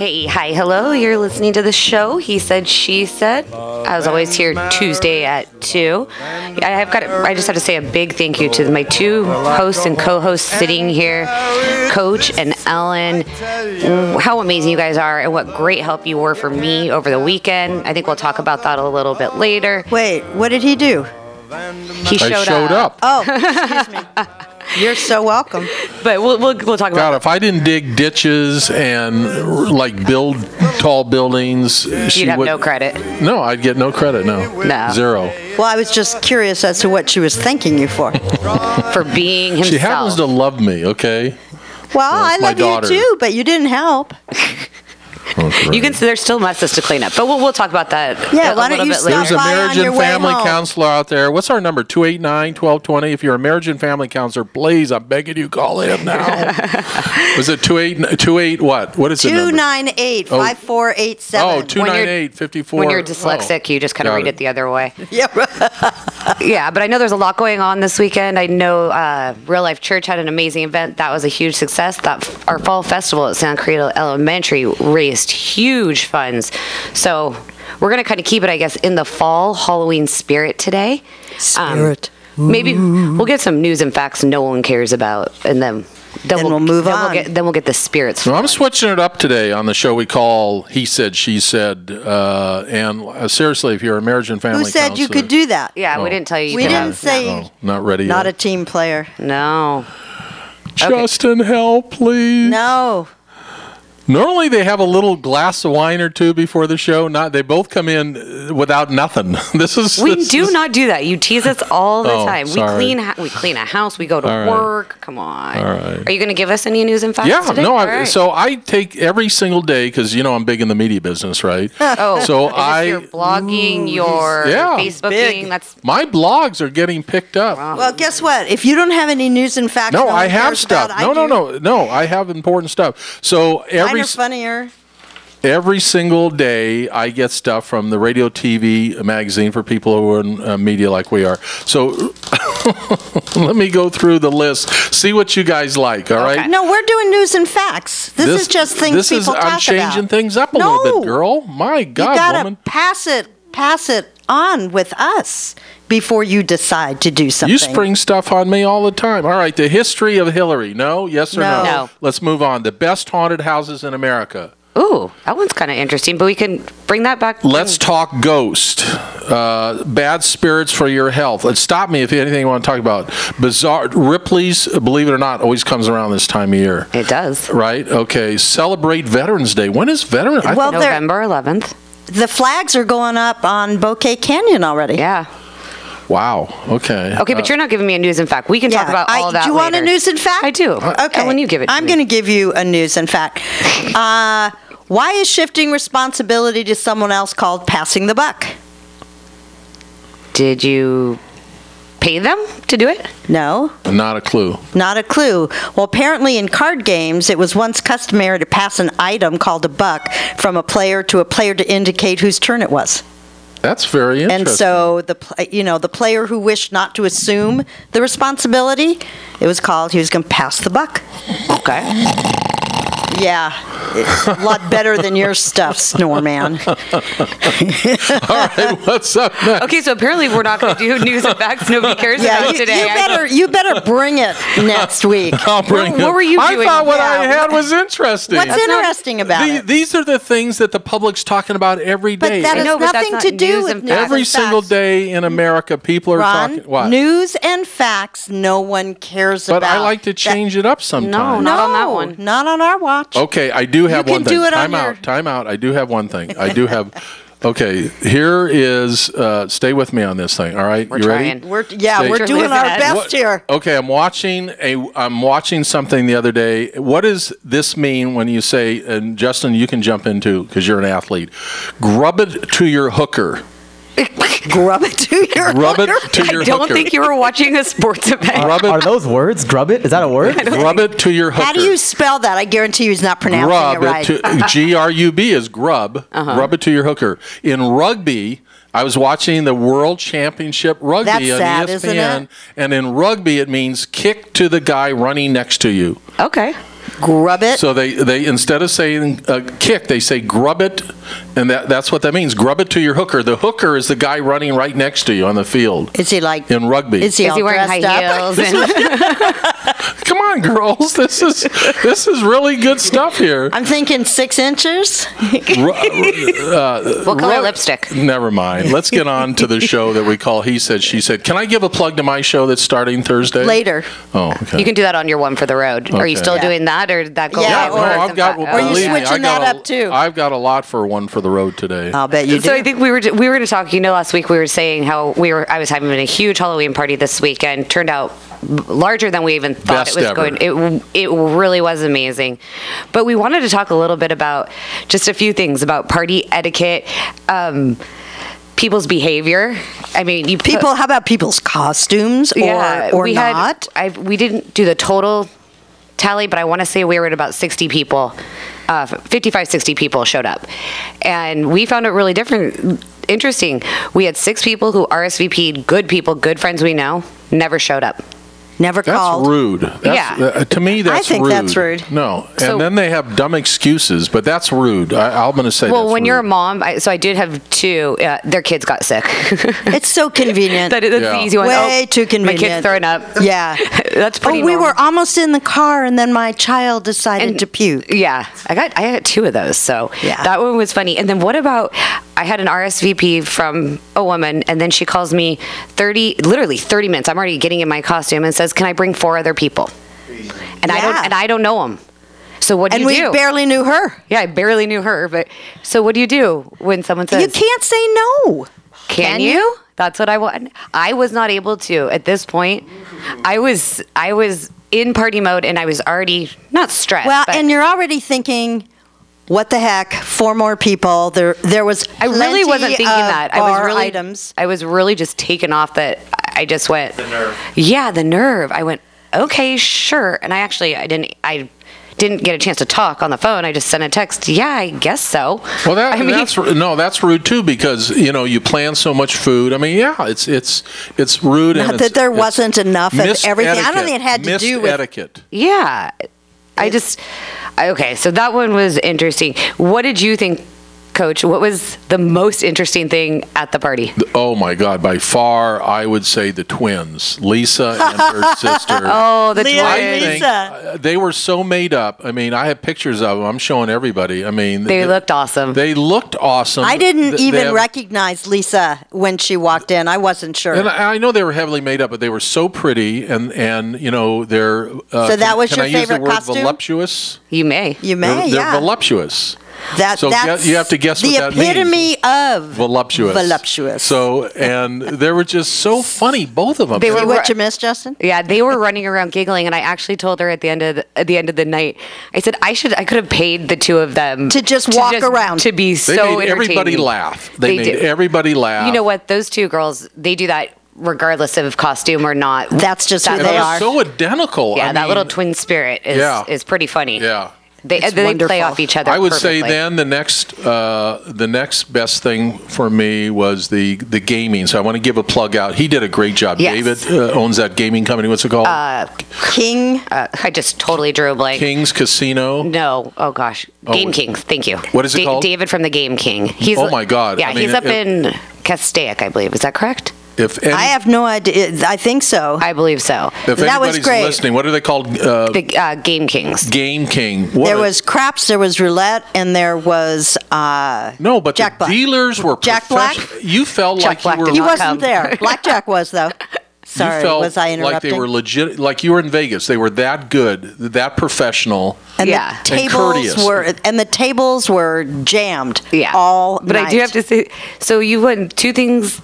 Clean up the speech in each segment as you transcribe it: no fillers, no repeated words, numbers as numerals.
Hey, hi, hello. You're listening to the show, He Said, She Said. I was always here Tuesday at 2. I just have to say a big thank you to my two hosts and co-hosts sitting here, Coach and Ellen. How amazing you guys are and what great help you were for me over the weekend. I think we'll talk about that a little bit later. Wait, what did he do? He showed up. Oh, excuse me. You're so welcome. But we'll talk about it. God, if I didn't dig ditches and like build tall buildings, you'd have no credit. No, I'd get no credit. No. Zero. Well, I was just curious as to what she was thanking you for. For being himself. She happens to love me, okay? Well, I love you too, but you didn't help. Oh, you can see there's still messes to clean up, but we'll talk about that a little bit later. There's a marriage and family counselor out there. What's our number? 289-1220. If you're a marriage and family counselor, please, I'm begging you, call him now. Was it 289 what? What is it? 298-5487. Oh, 298-54. When you're dyslexic, you just kind of read it the other way. Yeah. Yeah, but I know there's a lot going on this weekend. I know Real Life Church had an amazing event. That was a huge success. Our fall festival at San Credo Elementary raised huge funds. So we're going to kind of keep it, I guess, in the fall Halloween spirit today. Maybe we'll get some news and facts no one cares about, and then we'll move on. Then we'll get the spirits. Well, I'm switching it up today on the show we call He Said, She Said. And seriously, if you're a marriage and family counselor. Who said you could do that? Yeah, we didn't tell you. We didn't say. Oh, not ready. Not yet. A team player. No. Justin, help, please. No. Normally they have a little glass of wine or two before the show. They both come in without nothing. We do not do that. You tease us all the time. We clean a house. We go to work. Come on. All right. Are you going to give us any news and facts today? So I take every single day because I'm big in the media business, right? Your blogging, your Facebooking. That's my blogs are getting picked up. Wow. Well, guess what? If you don't have any news and facts, I have stuff. No. I have important stuff. So every single day I get stuff from the radio TV magazine for people who are in media like we are. So let me go through the list, see what you guys like, all right? No, we're doing news and facts. This is just things people talk about. I'm changing things up a little bit, girl. My God, woman. You got to pass it on with us before you decide to do something. You spring stuff on me all the time. All right, the history of Hillary. No, yes or no? No. Let's move on. The best haunted houses in America. Ooh, that one's kind of interesting, but we can bring that back. Let's talk ghost. Bad spirits for your health. Stop me if anything you want to talk about. Bizarre. Ripley's Believe It or Not always comes around this time of year. It does. Right? Okay. Celebrate Veterans Day. When is Veterans Day? Well, November 11th. The flags are going up on Bouquet Canyon already. Yeah. Wow. Okay. Okay, but you're not giving me a news and fact. We can talk about all that later. Do you want a news and fact? I do. Okay. When you give it to me. I'm going to give you a news and fact. Why is shifting responsibility to someone else called passing the buck? Did you pay them to do it? No. Not a clue. Not a clue. Well, apparently in card games, it was once customary to pass an item called a buck from a player to indicate whose turn it was. That's very interesting. And so the player who wished not to assume the responsibility, it was called he was going to pass the buck. Okay. Yeah, a lot better than your stuff, Snorman. All right, what's up next? Okay, so apparently we're not going to do news and facts nobody cares about today. You better bring it next week. I'll bring it. What were you doing? I thought what I had was interesting. That's interesting about it? These are the things that the public's talking about every day. But that has nothing to do with news and facts. Every single day in America, people are talking. What? News and facts no one cares about. But I like to change it up sometimes. No, not on that one. Not on our watch. Okay, I do have one thing. Time out. I do have one thing. Okay, here is, stay with me on this thing, all right? You ready? We're doing our best here. Okay, I'm watching something the other day. What does this mean when you say, and Justin, you can jump in too, because you're an athlete, grub it to your hooker. Grub it to your hooker. I don't think you were watching a sports event. Are those words? Grub it? Is that a word? Grub it to your hooker. How do you spell that? I guarantee you he's not pronouncing it right. G-R-U-B is grub. Grub it to your hooker. In rugby, I was watching the World Championship Rugby on ESPN. Isn't it? And in rugby, it means kick to the guy running next to you. Okay. Grub it. So they instead of saying kick, they say grub it, and that's what that means. Grub it to your hooker. The hooker is the guy running right next to you on the field. Is he like in rugby? Is he wearing high heels? Come on, girls. This is really good stuff here. I'm thinking 6 inches. We'll call it lipstick. Never mind. Let's get on to the show that we call He Said, She Said. Can I give a plug to my show that's starting Thursday? Later. Oh, okay. You can do that on your one for the road. Okay. Are you still doing that? Or did that go? Yeah, or I've got. Well, are you switching that up too? I've got a lot for one for the road today. I'll bet you do. So I think we were going to talk. You know, last week we were saying how I was having a huge Halloween party this weekend. Turned out larger than we even thought it was going. It really was amazing. But we wanted to talk a little bit about just a few things about party etiquette. People's behavior. I mean, how about people's costumes? Yeah, or not. We didn't do the total tally, but I want to say we were at about 60 people, 55, 60 people showed up, and we found it really interesting. We had 6 people who RSVP'd, good people, good friends we know, never showed up. Never called. That's rude. To me, that's rude. I think that's rude. No. And then they have dumb excuses, but that's rude. I'm going to say that's rude. Well, when you're a mom, I did have 2. Their kids got sick. It's so convenient. That's the easy one. Way too convenient. My kid's throwing up. Yeah. That's pretty normal. We were almost in the car, and then my child decided to puke. Yeah. I got 2 of those, so that one was funny. And then what about, I had an RSVP from a woman, and then she calls me literally 30 minutes. I'm already getting in my costume and says, can I bring 4 other people? And I don't know them. So what do you do? And we barely knew her. Yeah, I barely knew her. But so what do you do when someone says, you can't say no? Can you? That's what I want. I was not able to at this point. I was in party mode, and I was already not stressed. Well, and you're already thinking, what the heck? 4 more people. There was. I really wasn't thinking that. I was really just taken off that. I just went. The nerve. Yeah, the nerve. I went, okay, sure. And I didn't get a chance to talk on the phone. I just sent a text. Yeah, I guess so. Well, that's rude too, because you plan so much food. I mean, yeah, it's rude. Not and that there wasn't enough of everything. I don't think it had to do with etiquette. Yeah. Okay, so that one was interesting. What did you think, Coach? What was the most interesting thing at the party? Oh, my God. By far, I would say the twins, Lisa and her sister. Oh, the twins. Lisa. They were so made up. I mean, I have pictures of them. I'm showing everybody. I mean, they looked awesome. They looked awesome. I didn't even recognize Lisa when she walked in. I wasn't sure. And I know they were heavily made up, but they were so pretty. And they're. So that was your favorite costume? Voluptuous? You may. They're voluptuous. So you have to guess what that means. The epitome of voluptuous. Voluptuous. So, and they were just so funny, both of them. They were what you missed, Justin. Yeah, they were running around giggling, and I actually told her at the end of the night, I said I could have paid the 2 of them to just walk around to be so entertaining. They made everybody laugh. You know what? Those 2 girls, they do that. Regardless of costume or not, that's just who they are. So identical. Yeah, that little twin spirit is pretty funny. Yeah. They play off each other. I would say then the next best thing for me was the gaming. So I want to give a plug out. He did a great job. Yes. David owns that gaming company. What's it called? King. I just totally drew a blank. Kings Casino. No. Oh gosh. Game Kings. Thank you. What is it called? David from the Game King. Oh my God. Yeah, he's up in Castaic, I believe. Is that correct? I have no idea. I think so. I believe so. If that was great. Listening, what are they called? The Game Kings. Game King. There was craps, there was roulette, and there was no, but Jack the Black. Dealers were Jack Black. You felt Jack like Black you were. He wasn't there. Blackjack was though. Sorry, you felt was I interrupting? Like they were legit. Like you were in Vegas. They were that good, that professional. And the tables were, jammed. Yeah. All. But night. I do have to say, so you won 2 things.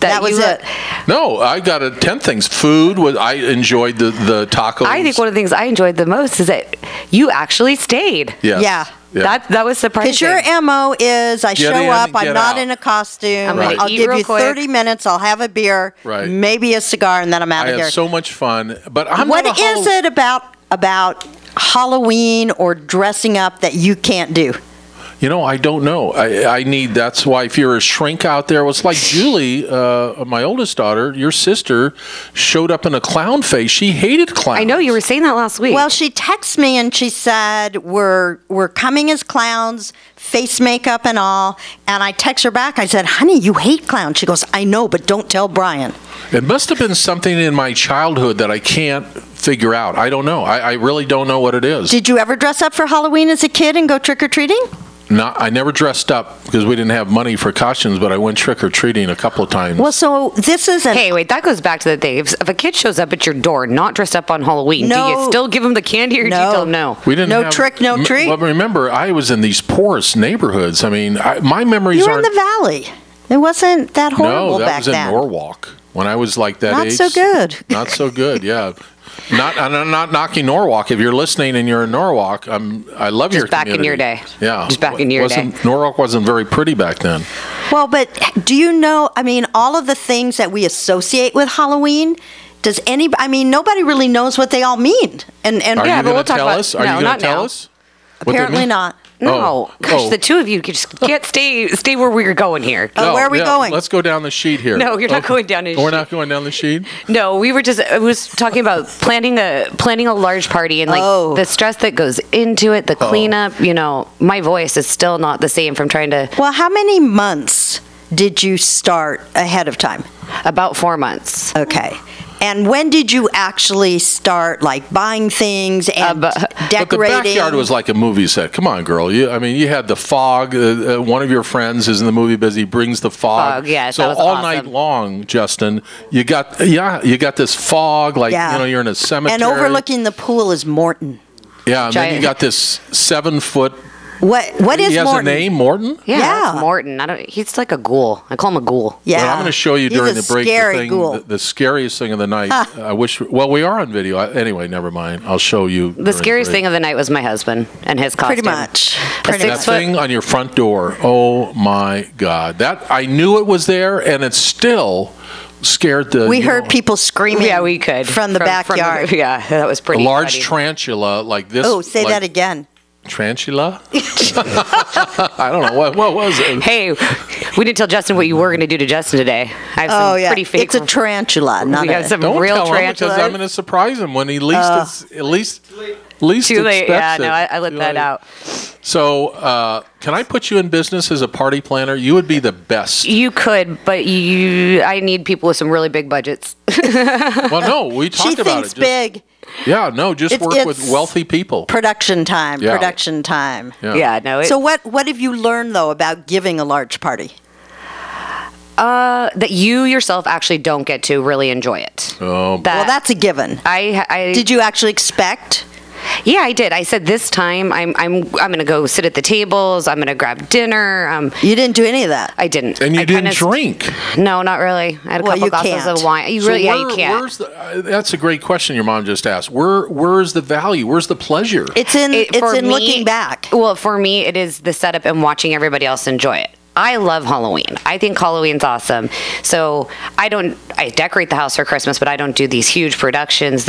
That was it. No, I got 10 things. Food was. I enjoyed the tacos. I think one of the things I enjoyed the most is that you actually stayed. Yes. Yeah. Yeah. That was surprising. Because your MO is, I show up, I'm not in a costume, I'll give you 30 minutes, I'll have a beer, maybe a cigar, and then I'm out of here. I had so much fun. But I'm not a What is it about Halloween or dressing up that you can't do? You know, I don't know. I need, that's why if you're a shrink out there, well, it's like Julie, my oldest daughter, your sister, showed up in a clown face. She hated clowns. I know, you were saying that last week. Well, she texted me and she said, we're coming as clowns, face makeup and all. And I text her back. I said, honey, you hate clowns. She goes, I know, but don't tell Brian. It must have been something in my childhood that I can't figure out. I don't know. I really don't know what it is. Did you ever dress up for Halloween as a kid and go trick-or-treating? No, I never dressed up because we didn't have money for costumes, but I went trick-or-treating a couple of times. Well, so this is... Hey, wait, that goes back to the day. If a kid shows up at your door not dressed up on Halloween, do you still give him the candy or do you tell him no? We didn't no trick, no treat. Well, remember, I was in these porous neighborhoods. I mean, my memories aren't... You were in the valley. It wasn't that horrible back then. No, that was in Norwalk. When I was like that age... Not so good. Not so good, yeah. I'm not knocking Norwalk. If you're listening and you're in Norwalk, I love your community. Just back in your day. Yeah. Just back in your day. Norwalk wasn't very pretty back then. Well, but do you know, I mean, all of the things that we associate with Halloween, does anybody, I mean, nobody really knows what they all mean. And yeah, but we'll talk about it. Are you going to tell us? Apparently not. No. Gosh, the two of you just can't stay where we're going here. Oh, where are we going? Let's go down the sheet here. No, you're not going down the sheet. We're not going down the sheet? No, we were just, I was talking about planning a large party and like the stress that goes into it, the cleanup, you know, my voice is still not the same from trying to. Well, how many months did you start ahead of time? About 4 months. Okay. And when did you actually start, like, buying things and decorating? But the backyard was like a movie set. Come on, girl. I mean, you had the fog. One of your friends is in the movie, he brings the fog. Yes, so all awesome. Night long, Justin, you got this fog, like you know, you're in a cemetery. And overlooking the pool is Morton. Yeah, and then you got this 7-foot. What is Morton? He has a name, Morton? Yeah, it's Morton. He's like a ghoul. I call him a ghoul. Yeah. Well, I'm going to show you during the break the scariest thing of the night. I wish. Well, we are on video. Anyway, never mind. I'll show you. The scariest thing of the night was my husband and his costume. Pretty much. That thing on your front door. Oh my God! That I knew it was there, and it's still. Scared the. We heard people screaming. Yeah, we could from the backyard. Yeah, that was pretty. A large tarantula like this. Oh, say that again. Tarantula? I don't know. What was it? Hey, we didn't tell Justin what you were going to do to Justin today. I have some pretty fake. It's a tarantula. We have some real tarantula. Because I'm going to surprise him when he least expects it. Yeah, no, I let that out. So, can I put you in business as a party planner? You would be the best. You could, but I need people with some really big budgets. Well, no, we talked about it. She thinks big. Yeah, no, just work with wealthy people. Production time, production time. Yeah, no. So what have you learned, though, about giving a large party? That you yourself actually don't get to really enjoy it. Oh, well, that's a given. Did you actually expect... Yeah, I did. I said this time I'm going to go sit at the tables. I'm going to grab dinner. You didn't do any of that. I didn't. And you didn't drink? No, not really. I had a couple glasses of wine. You can't. Where's that's a great question your mom just asked. Where's the value? Where's the pleasure? It's in looking back. Well, for me, it is the setup and watching everybody else enjoy it. I love Halloween. I think Halloween's awesome. So I decorate the house for Christmas, but I don't do these huge productions.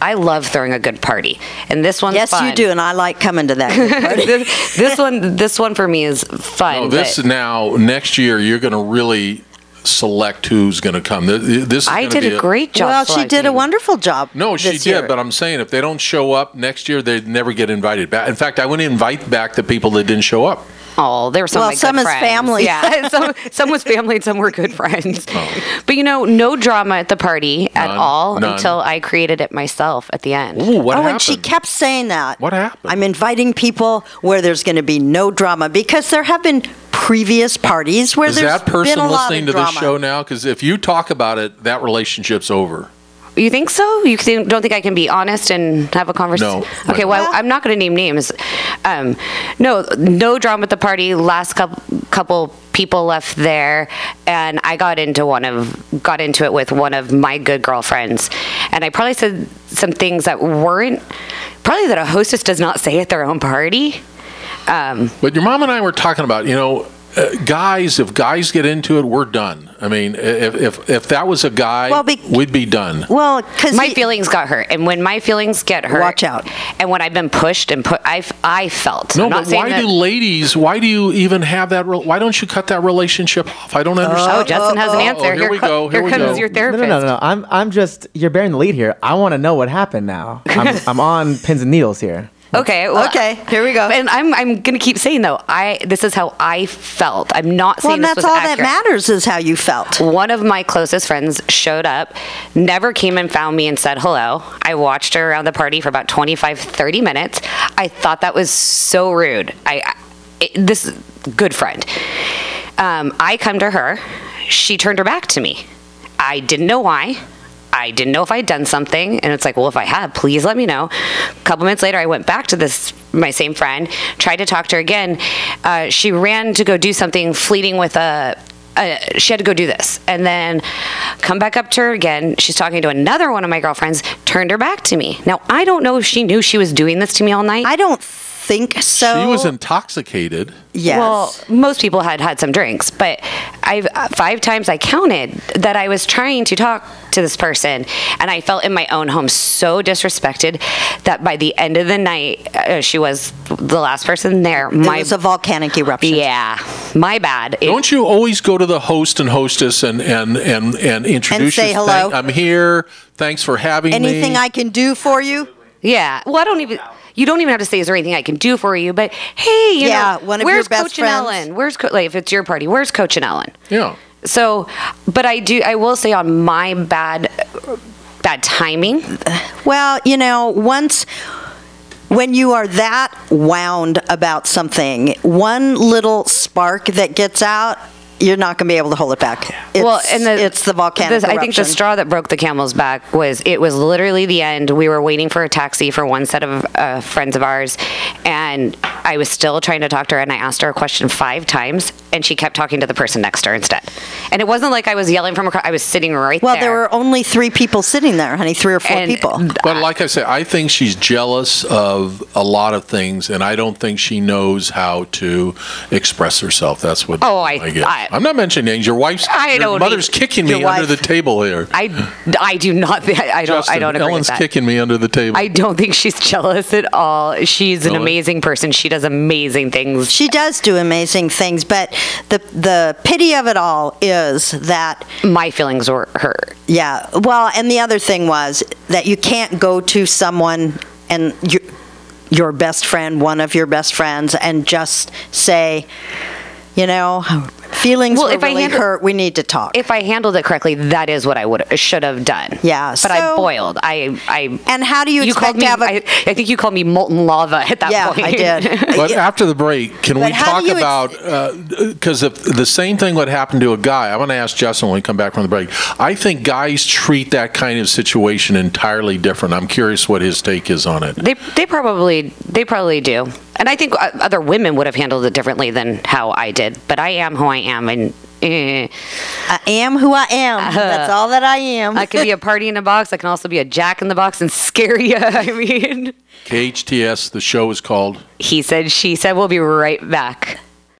I love throwing a good party. And this one's fun. Yes, you do, and I like coming to that good party. this one for me is fun. No, next year, you're going to really select who's going to come. I did a great job. Well, she did a wonderful job. No, she did, but I'm saying if they don't show up next year, they'd never get invited back. In fact, I wouldn't invite back the people that didn't show up. Oh, there were some like good friends. Well, some is family. Yeah, some was family and some were good friends. Oh. But, you know, no drama at the party at all until I created it myself at the end. Ooh, what happened? And she kept saying that. What happened? I'm inviting people where there's going to be no drama because there have been previous parties where there's been a lot of drama. Is that person listening to this show now? Because if you talk about it, that relationship's over. You think so? You don't think I can be honest and have a conversation? No. Okay, well, I'm not going to name names. No drama at the party. Last couple people left there, and I got into it with one of my good girlfriends, and I probably said some things that that a hostess does not say at their own party. But your mom and I were talking about, you know, guys, if guys get into it, we're done. I mean, if that was a guy, well, we'd be done. Well, because my feelings got hurt, and when my feelings get hurt, watch out. And when I've been pushed and put, I felt. No, but why do ladies? Why do you even have that? Why don't you cut that relationship off? I don't understand. Oh, Justin has an answer. Here we go. Here comes your therapist. No. I'm just. You're bearing the lead here. I want to know what happened now. I'm on pins and needles here. Okay. Well, okay. Here we go. And I'm gonna keep saying though, this is how I felt. I'm not saying this was accurate. Well, that's all that matters is how you felt. One of my closest friends showed up, never came and found me and said hello. I watched her around the party for about 25-30 minutes. I thought that was so rude. This is a good friend. I come to her. She turned her back to me. I didn't know why. I didn't know if I'd done something, and it's like, well, if I had, please let me know. A couple minutes later, I went back to my same friend, tried to talk to her again. She ran to go do something, fleeting with she had to go do this, and then come back up to her again. She's talking to another one of my girlfriends, turned her back to me. Now, I don't know if she knew she was doing this to me all night. I don't think so. She was intoxicated. Yes. Well, most people had some drinks, but five times I counted that I was trying to talk to this person, and I felt in my own home so disrespected that by the end of the night, she was the last person there. It was a volcanic eruption. Yeah, my bad. Don't you always go to the host and hostess and introduce and say hello? I'm here. Thanks for having me. Anything I can do for you? Yeah. Well, you don't even have to say, is there anything I can do for you? But, hey, you know, one of your best Coach friends? And Ellen? Where's like, if it's your party, where's Coach and Ellen? Yeah. So, but I will say on my bad timing. Well, you know, when you are that wound about something, one little spark that gets out, you're not going to be able to hold it back. It's, well, and it's the volcanic eruption. I think the straw that broke the camel's back was, it was literally the end. We were waiting for a taxi for one set of friends of ours, and I was still trying to talk to her, and I asked her a question 5 times, and she kept talking to the person next to her instead. And it wasn't like I was yelling from across. I was sitting right there. Well, there were only 3 people sitting there, honey, 3 or 4 people. But like I said, I think she's jealous of a lot of things, and I don't think she knows how to express herself. That's what I get. I'm not mentioning names. Your wife's, your mother's kicking me under the table here. I do not. I don't agree with that. Ellen's kicking me under the table. I don't think she's jealous at all. She's an amazing person. She does amazing things. She does do amazing things, but the pity of it all is that my feelings were hurt. Yeah. Well, and the other thing was that you can't go to someone and your best friend, one of your best friends, and just say, you know, feelings were really hurt. We need to talk. If I handled it correctly, that is what I should have done. Yeah. But I boiled. And how do you expect to have I think you called me molten lava at that point. Yeah, I did. But after the break, can we talk about, because if the same thing would happen to a guy, I'm going to ask Justin when we come back from the break. I think guys treat that kind of situation entirely different. I'm curious what his take is on it. They probably do. And I think other women would have handled it differently than how I did. But I am who I am. And I am who I am. That's all that I am. I can be a party in a box. I can also be a jack in the box and scare you. I mean. KHTS, the show is called He Said, She Said. We'll be right back.